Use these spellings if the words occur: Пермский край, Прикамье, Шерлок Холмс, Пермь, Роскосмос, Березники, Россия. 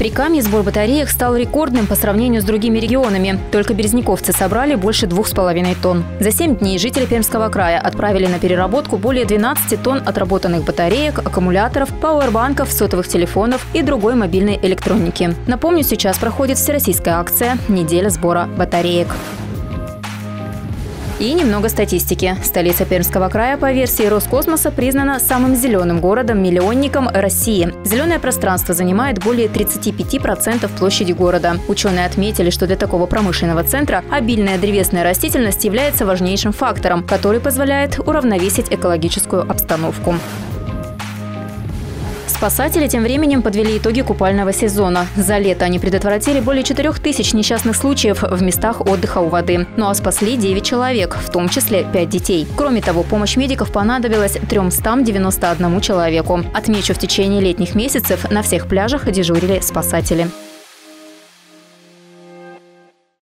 Прикамье сбор батареек стал рекордным по сравнению с другими регионами. Только березниковцы собрали больше 2,5 тонн. За 7 дней жители Пермского края отправили на переработку более 12 тонн отработанных батареек, аккумуляторов, пауэрбанков, сотовых телефонов и другой мобильной электроники. Напомню, сейчас проходит всероссийская акция «Неделя сбора батареек». И немного статистики. Столица Пермского края по версии Роскосмоса признана самым зеленым городом-миллионником России. Зеленое пространство занимает более 35% площади города. Ученые отметили, что для такого промышленного центра обильная древесная растительность является важнейшим фактором, который позволяет уравновесить экологическую обстановку. Спасатели тем временем подвели итоги купального сезона. За лето они предотвратили более 4000 несчастных случаев в местах отдыха у воды. Ну а спасли 9 человек, в том числе 5 детей. Кроме того, помощь медиков понадобилась 391 человеку. Отмечу, в течение летних месяцев на всех пляжах дежурили спасатели.